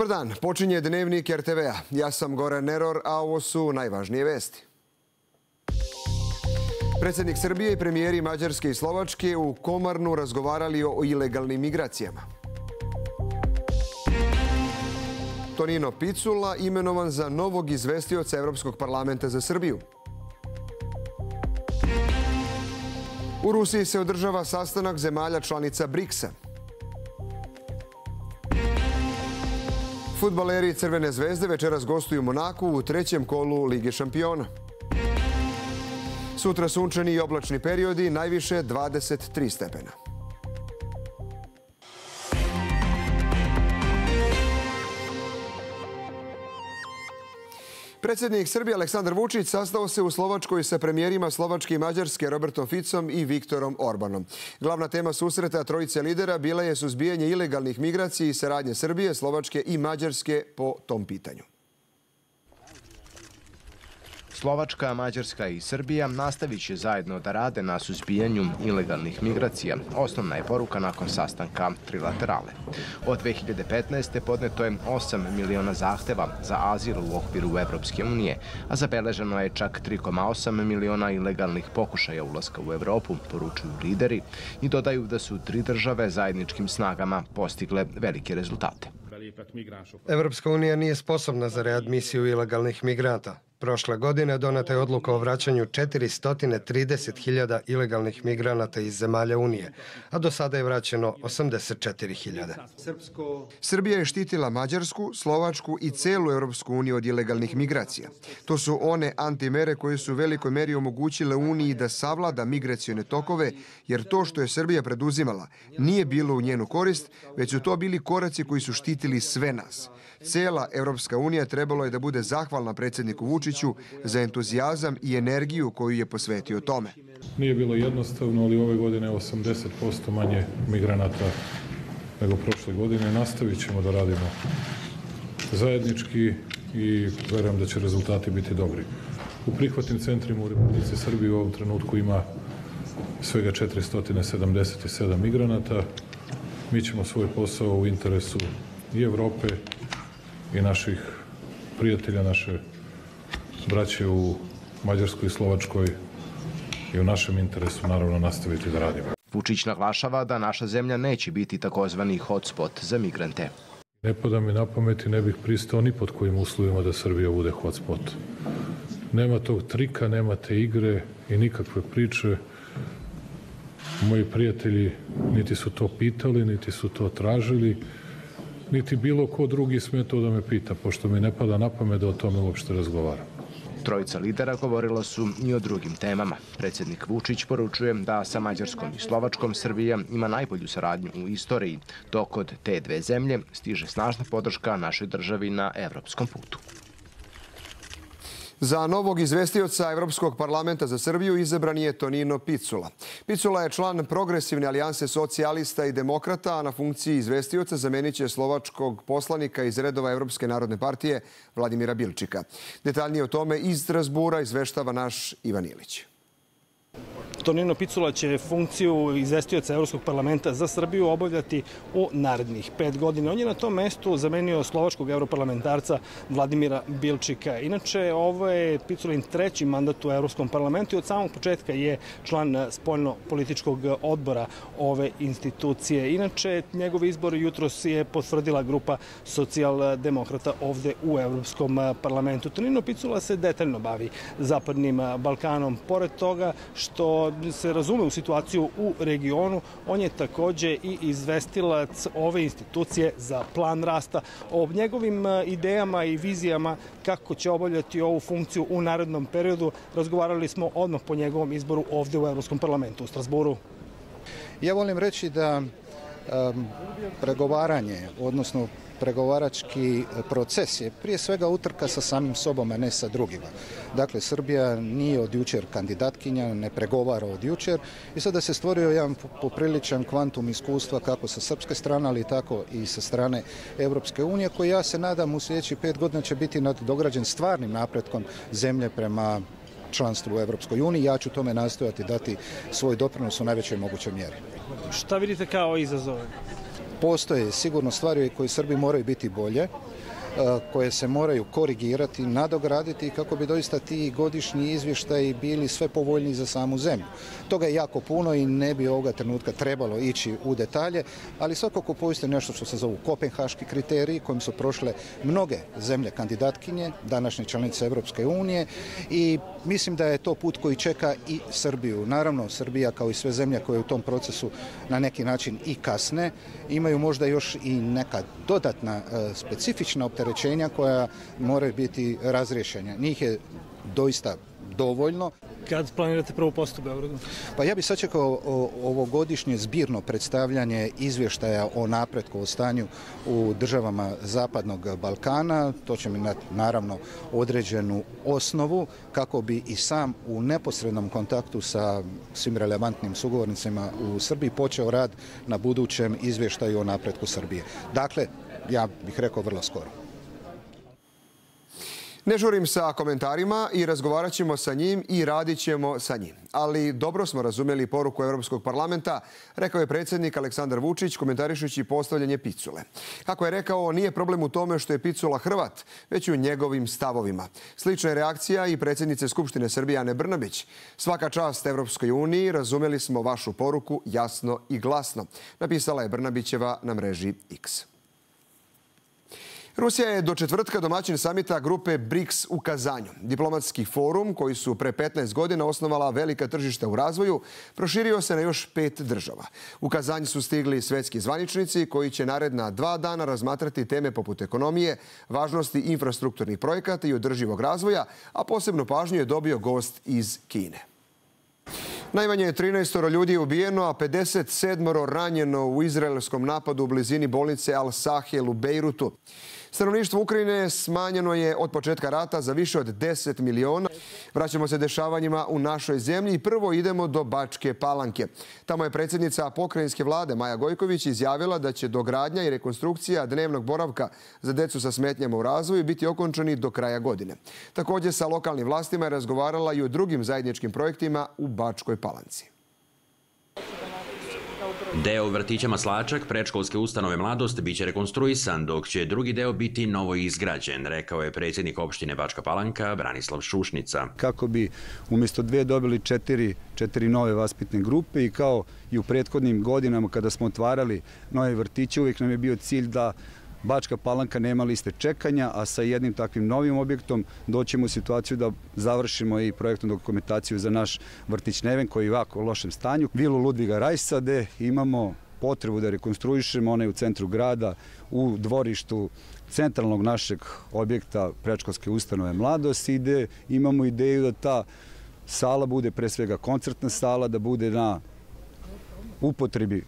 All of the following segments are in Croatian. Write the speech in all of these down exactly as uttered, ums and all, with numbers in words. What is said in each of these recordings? Dobar dan, počinje Dnevnik R T V-a. Ja sam Goran Nerić, a ovo su najvažnije vesti. Predsjednik Srbije i premijeri Mađarske i Slovačke u Komarnu razgovarali o ilegalnim migracijama. Tonino Picula imenovan za novog izvestioca Evropskog parlamenta za Srbiju. U Rusiji se održava sastanak zemalja članica briksa. Fudbaleri Crvene zvezde večeras gostuju Monaku u trećem kolu Lige šampiona. Sutra sunčani i oblačni periodi, najviše dvadeset tri stepena. Predsjednik Srbije Aleksandar Vučić sastao se u Slovačkoj sa premijerima Slovačke i Mađarske Robertom Ficom i Viktorom Orbanom. Glavna tema susreta trojice lidera bila je suzbijanje ilegalnih migracija i saradnje Srbije, Slovačke i Mađarske po tom pitanju. Slovačka, Mađarska i Srbija nastavit će zajedno da rade na suzbijanju ilegalnih migracija. Osnovna je poruka nakon sastanka trilaterale. Od dve hiljade petnaeste. podneto je osam miliona zahteva za azil u okviru Evropske unije, a zabeleženo je čak tri zarez osam miliona ilegalnih pokušaja ulaska u Evropu, poručuju lideri i dodaju da su tri države zajedničkim snagama postigle velike rezultate. Evropska unija nije sposobna za readmisiju ilegalnih migranta. Prošle godine doneta je odluka o vraćanju četiristo trideset hiljada ilegalnih migranata iz zemalja Unije, a do sada je vraćeno osamdeset četiri hiljade. Srbija je štitila Mađarsku, Slovačku i celu Evropsku uniju od ilegalnih migracija. To su one antimere koje su u velikoj meri omogućile Uniji da savlada migracione tokove, jer to što je Srbija preduzimala nije bilo u njenu korist, već su to bili koraci koji su štitili sve nas. Cela Evropska unija trebalo je da bude zahvalna predsjedniku Vučiću za entuzijazam i energiju koju je posvetio tome. Nije bilo jednostavno, ali ove godine je osamdeset posto manje migranata nego prošle godine. Nastavit ćemo da radimo zajednički i verujem da će rezultati biti dobri. U prihvatnim centrima u Republici Srbije u ovom trenutku ima svega četiristo sedamdeset sedam migranata. Mi ćemo svoj posao u interesu i Evrope i naših prijatelja, naše braće u Mađarskoj i Slovačkoj i u našem interesu naravno nastaviti da radimo. Vučić naglašava da naša zemlja neće biti takozvani hotspot za migrante. Ne pada mi na pamet i ne bih pristao ni pod kojim uslovima da Srbija bude hotspot. Nema tog trika, nema te igre i nikakve priče. Moji prijatelji niti su to pitali, niti su to tražili, niti bilo ko drugi sme to da me pita, pošto mi ne pada na pamet da o tome uopšte razgovaram. Trojica lidera govorila su i o drugim temama. Predsjednik Vučić poručuje da sa Mađarskom i Slovačkom Srbija ima najbolju saradnju u istoriji, dok od te dve zemlje stiže snažna podrška našoj državi na evropskom putu. Za novog izvestioca Evropskog parlamenta za Srbiju izabran je Tonino Picula. Picula je član Progresivne alijanse socijalista i demokrata, a na funkciji izvestioca zamenit će slovačkog poslanika iz redova Evropske narodne partije Vladimira Bilčika. Detaljnije o tome iz Strasbura izveštava naš Ivan Ilić. Tonino Picula će funkciju izvestioca Evropskog parlamenta za Srbiju obavljati u narednih pet godina. On je na tom mestu zamenio slovačkog europarlamentarca Vladimira Bilčika. Inače, ovo je Piculin treći mandat u Evropskom parlamentu i od samog početka je član spoljno-političkog odbora ove institucije. Inače, njegov izbor jutros je potvrdila grupa socijaldemokrata ovde u Evropskom parlamentu. Tonino Picula se detaljno bavi Zapadnim Balkanom. Pored toga što se razume u situaciju u regionu, on je također i izvestilac ove institucije za plan rasta. O njegovim idejama i vizijama kako će obavljati ovu funkciju u narednom periodu razgovarali smo odmah po njegovom izboru ovdje u Evropskom parlamentu u Strasburu. Ja volim reći da pregovaranje, odnosno pregovarački proces je prije svega utrka sa samim sobom, a ne sa drugima. Dakle, Srbija nije od jučer kandidatkinja, ne pregovara od jučer i sada se stvorio jedan popriličan kvantum iskustva kako sa srpske strane, ali tako i sa strane Evropske unije, koji ja se nadam u sljedećih pet godina će biti nadograđen stvarnim napretkom zemlje prema članstvu u Evropskoj uniji. Ja ću tome nastojati dati svoj doprinos u najvećoj mogućoj mjeri. Šta vidite kao izazove? postoje sigurno stvari koje Srbiji moraju biti bolje, koje se moraju korigirati, nadograditi kako bi doista ti godišnji izvještaji bili sve povoljniji za samu zemlju. Toga je jako puno i ne bi ovoga trenutka trebalo ići u detalje, ali svakako postoji nešto što se zovu kopenhaški kriteriji kojim su prošle mnoge zemlje kandidatkinje, današnje članice Evropske unije i mislim da je to put koji čeka i Srbiju. Naravno, Srbija kao i sve zemlje koje u tom procesu na neki način i kasne, imaju možda još i neka dodatna specifična opterećenja rečenja koja moraju biti razriješenja. Njih je doista dovoljno. Kad planirate prvu postu u Beogradu? Pa ja bih sačekao ovogodišnje zbirno predstavljanje izvještaja o napretku, o stanju u državama Zapadnog Balkana. To će mi dati naravno određenu osnovu kako bi i sam u neposrednom kontaktu sa svim relevantnim sugovornicima u Srbiji počeo rad na budućem izvještaju o napretku Srbije. Dakle, ja bih rekao vrlo skoro. Ne žurim sa komentarima i razgovarat ćemo sa njim i radit ćemo sa njim. Ali dobro smo razumjeli poruku Evropskog parlamenta, rekao je predsjednik Aleksandar Vučić komentarišući postavljanje Picule. Kako je rekao, nije problem u tome što je Picula Hrvat, već u njegovim stavovima. Slična je reakcija i predsjednice Skupštine Srbije Ane Brnabić. Svaka čast Evropskoj uniji, razumjeli smo vašu poruku jasno i glasno, napisala je Brnabićeva na mreži X. Rusija je do četvrtka domaćin samita grupe briks u Kazanju. Diplomatski forum, koji su pre petnaest godina osnovala velika tržišta u razvoju, proširio se na još pet država. U Kazanj su stigli svetski zvaničnici koji će naredna dva dana razmatrati teme poput ekonomije, važnosti infrastrukturnih projekata i održivog razvoja, a posebnu pažnju je dobio gost iz Kine. Najmanje je trinaestoro ljudi ubijeno, a pedeset sedmoro ranjeno u izraelskom napadu u blizini bolnice Al Sahel u Bejrutu. Stanovništvo Ukrajine smanjeno je od početka rata za više od deset miliona. Vraćamo se dešavanjima u našoj zemlji i prvo idemo do Bačke Palanke. Tamo je predsjednica pokrajinske vlade Maja Gojković izjavila da će dogradnja i rekonstrukcija dnevnog boravka za decu sa smetnjama u razvoju biti okončani do kraja godine. Također sa lokalnim vlastima je razgovarala i o drugim zajedničkim projektima u Bačkoj Palanci. Deo vrtića Maslačak predškolske ustanove Mladost biće rekonstruisan, dok će drugi deo biti novo izgrađen, rekao je predsjednik opštine Bačka Palanka Branislav Šušnica. Kako bi umjesto dve dobili četiri, četiri nove vaspitne grupe i kao i u prethodnim godinama kada smo otvarali nove vrtiće, uvijek nam je bio cilj da Bačka Palanka nema liste čekanja, a sa jednim takvim novim objektom doćemo u situaciju da završimo i projektnu dokumentaciju za naš vrtić Neven koji je u jako lošem stanju. Vilu Ludviga Rajsa gde imamo potrebu da rekonstruišemo, ona je u centru grada, u dvorištu centralnog našeg objekta predškolske ustanove Mladost i gde imamo ideju da ta sala bude pre svega koncertna sala, da bude na upotrebi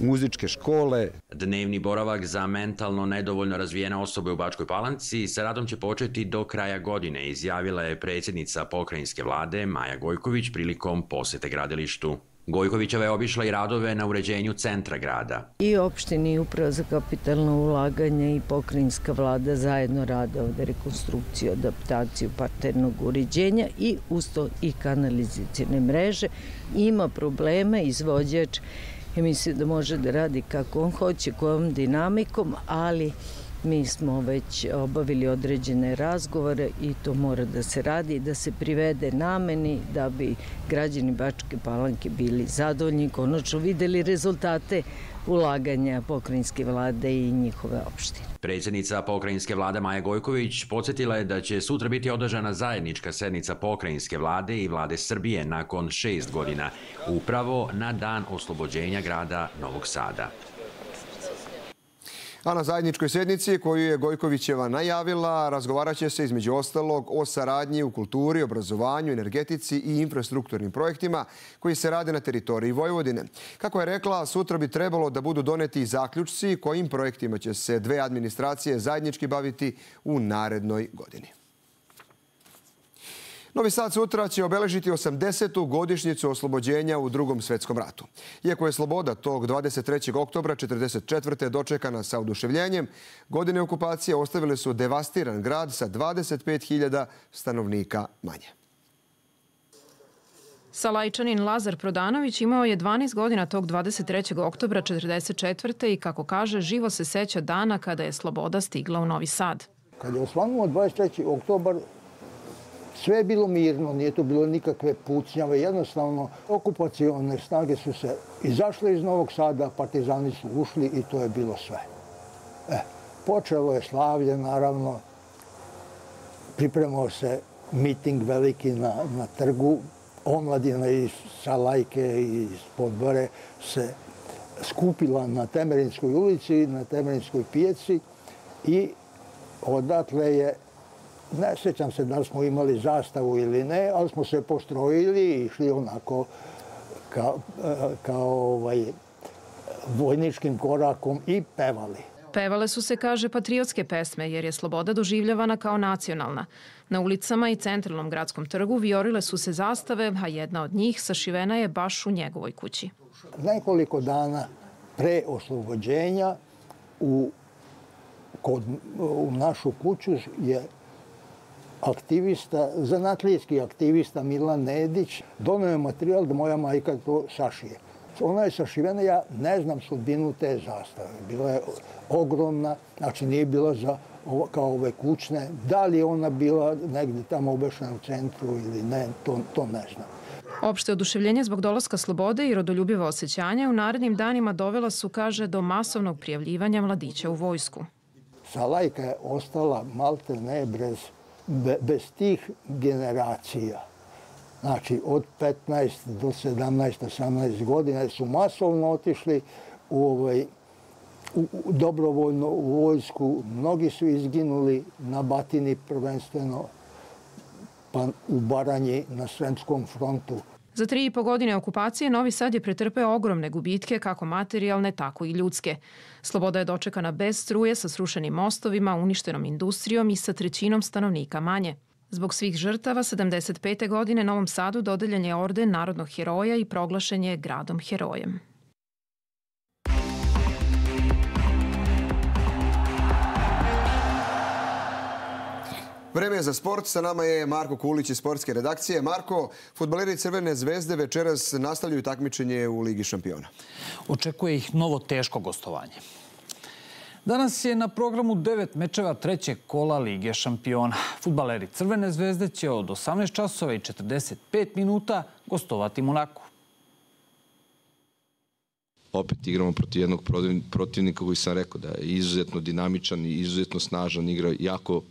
muzičke škole. Dnevni boravak za mentalno nedovoljno razvijene osobe u Bačkoj Palanci sa radom će početi do kraja godine, izjavila je predsjednica pokrajinske vlade Maja Gojković prilikom posete gradilištu. Gojkovićeva je obišla i radove na uređenju centra grada. I opštini uprava za kapitalno ulaganje i pokrajinska vlada zajedno rade ovde rekonstrukciju, adaptaciju parternog uređenja i usto i kanalizacione mreže. Ima problema, izvođač i misli da može da radi kako on hoće, kojom dinamikom, ali mi smo već obavili određene razgovore i to mora da se radi, da se privede nameni da bi građani Bačke Palanke bili zadovoljni, konačno videli rezultate ulaganja pokrajinske vlade i njihove opštine. Predsjednica pokrajinske vlade Maja Gojković podsjetila je da će sutra biti održana zajednička sednica pokrajinske vlade i vlade Srbije nakon šest godina, upravo na dan oslobođenja grada Novog Sada. A na zajedničkoj sjednici koju je Gojkovićeva najavila razgovarat će se između ostalog o saradnji u kulturi, obrazovanju, energetici i infrastrukturnim projektima koji se rade na teritoriji Vojvodine. Kako je rekla, sutra bi trebalo da budu doneti zaključci kojim projektima će se dve administracije zajednički baviti u narednoj godini. Novi Sad sutra će obeležiti osamdesetu godišnjicu oslobođenja u Drugom svjetskom ratu. Iako je sloboda tog dvadeset trećeg oktobra četrdeset četvrte dočekana sa oduševljenjem, godine okupacije ostavile su devastiran grad sa dvadeset pet hiljada stanovnika manje. Salajčanin Lazar Prodanović imao je dvanaest godina tog dvadeset trećeg oktobra četrdeset četvrte i, kako kaže, živo se seća dana kada je sloboda stigla u Novi Sad. Kada je osvanuo dvadeset treći oktobar, sve je bilo mirno, nije to bilo nikakve pucnjave. Jednostavno, okupacione snage su se izašle iz Novog Sada, partizani su ušli i to je bilo sve. E, počelo je slavlje, naravno, pripremao se miting veliki na, na trgu. Omladina iz Salajke i iz Podbore se skupila na Temerinskoj ulici, na Temerinskoj pijaci i odatle je, ne sjećam se da li smo imali zastavu ili ne, ali smo se postrojili i išli onako kao, kao ovaj, vojničkim korakom i pevali. Pevale su se, kaže, patriotske pesme, jer je sloboda doživljavana kao nacionalna. Na ulicama i centralnom gradskom trgu vijorile su se zastave, a jedna od njih sašivena je baš u njegovoj kući. Nekoliko dana pre oslobođenja u, kod, u našu kuću je aktivista, zanatlijski aktivista Mila Nedić donio je materijal da moja majka to sašije. Ona je sašivena, ja ne znam sudbinu te zastave. Bila je ogromna, znači nije bila za, kao ove kućne. Da li je ona bila negdje tamo obešena u centru ili ne, to, to ne znam. Opšte oduševljenje zbog dolaska slobode i rodoljubiva osjećanja u narednim danima dovela su, kaže, do masovnog prijavljivanja mladića u vojsku. Salajka je ostala malte ne bez, bez tih generacija. Znači, od petnaest do sedamnaest, osamnaest godina su masovno otišli u, ovaj, u, u dobrovoljnu vojsku. Mnogi su izginuli na Batini prvenstveno, pa u Baranji na Sremskom frontu. Za tri i po godine okupacije Novi Sad je pretrpeo ogromne gubitke, kako materijalne, tako i ljudske. Sloboda je dočekana bez struje, sa srušenim mostovima, uništenom industrijom i sa trećinom stanovnika manje. Zbog svih žrtava, sedamdeset pete godine Novom Sadu dodeljen je orden Narodnog heroja i proglašen je gradom herojem. Vreme je za sport. Sa nama je Marko Kulić iz sportske redakcije. Marko, fudbaleri Crvene zvezde večeras nastavljaju takmičenje u Ligi šampiona. Očekuje ih novo teško gostovanje. Danas je na programu devet mečeva trećeg kola Lige šampiona. Fudbaleri Crvene zvezde će od osamnaest časova i četrdeset pet minuta gostovati Monaku. Opet igramo protiv jednog protivnika koji sam rekao da je izuzetno dinamičan i izuzetno snažan, igra jako uh,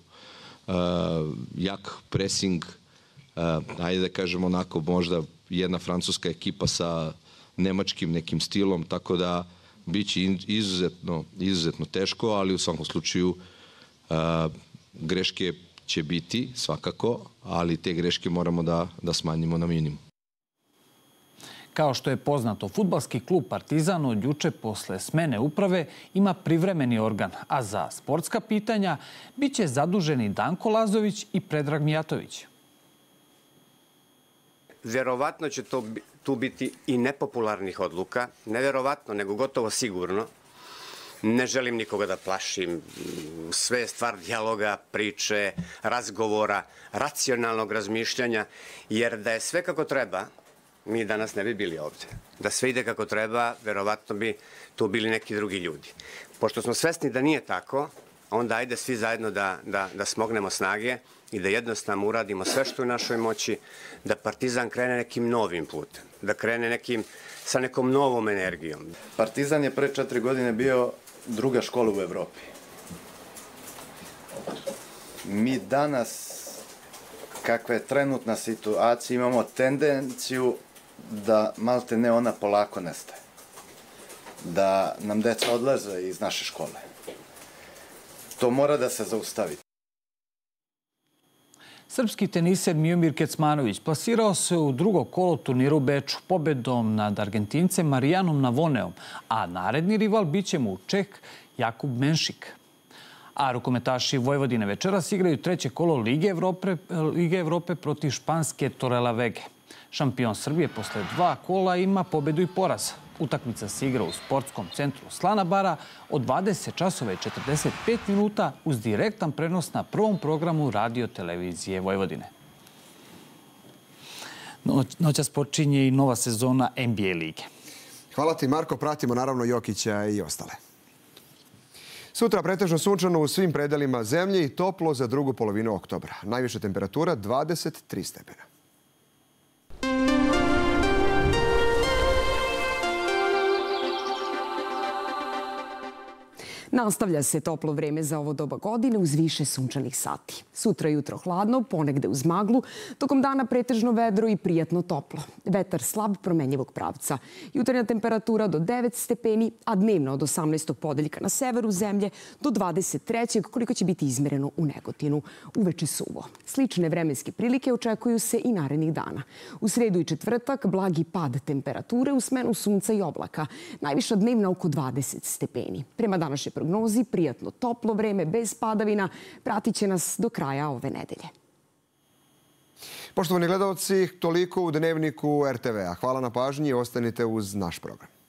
jak pressing. Uh, ajde da kažemo onako, možda jedna francuska ekipa sa nemačkim nekim stilom, tako da biće izuzetno, izuzetno teško, ali u svakom slučaju a, greške će biti svakako, ali te greške moramo da, da smanjimo na minimum. Kao što je poznato, fudbalski klub Partizan od juče posle smene uprave ima privremeni organ, a za sportska pitanja biće zaduženi Danko Lazović i Predrag Mijatović. Vjerovatno će to tu biti i nepopularnih odluka. Nevjerovatno, nego gotovo sigurno. Ne želim nikoga da plašim. Sve je stvar dijaloga, priče, razgovora, racionalnog razmišljanja. Jer da je sve kako treba, mi danas ne bi bili ovdje. Da sve ide kako treba, vjerovatno bi tu bili neki drugi ljudi. Pošto smo svesni da nije tako, onda ajde svi zajedno da, da, da smognemo snage i da jednostavno uradimo sve što je u našoj moći, da Partizan krene nekim novim putem, da krene nekim, sa nekom novom energijom. Partizan je pre četiri godine bio druga škola u Evropi. Mi danas, kakva je trenutna situacija, imamo tendenciju da malte ne ona polako nestaje. Da nam deca odlaze iz naše škole. To mora da se zaustavi. Srpski teniser Mijomir Kecmanović plasirao se u drugo kolo turnira u Beču pobedom nad Argentincem Marijanom Navoneom, a naredni rival biće mu Čeh Jakub Menšik. A rukometaši Vojvodine večeras igraju treće kolo Lige Evrope, Lige Evrope protiv španske Torrelavege. Šampion Srbije posle dva kola ima pobedu i poraz. Utakmica se igra u sportskom centru Slana Bara od dvadeset časova i četrdeset pet minuta uz direktan prenos na prvom programu radio televizije Vojvodine. Noćas počinje i nova sezona N B A lige. Hvala ti, Marko. Pratimo naravno Jokića i ostale. Sutra pretežno sunčano u svim predelima zemlje i toplo za drugu polovinu oktobra. Najviša temperatura dvadeset tri stepena. Nastavlja se toplo vreme za ovo doba godine uz više sunčanih sati. Sutra jutro hladno, ponegde uz maglu, tokom dana pretežno vedro i prijatno toplo. Vetar slab promenljivog pravca. Jutarnja temperatura do devet stepeni, a dnevna od osamnaestog podeljka na severu zemlje do dvadeset trećeg koliko će biti izmereno u Negotinu. Uveče suvo. Slične vremenske prilike očekuju se i narednih dana. U sredu i četvrtak blagi pad temperature u smenu sunca i oblaka. Najviša dnevna oko dvadeset stepeni. Prema današnje proizvodnje prognozi, prijatno toplo vreme bez padavina pratit će nas do kraja ove nedelje. Poštovani gledalci, toliko u Dnevniku R T V-a. Hvala na pažnji i ostanite uz naš program.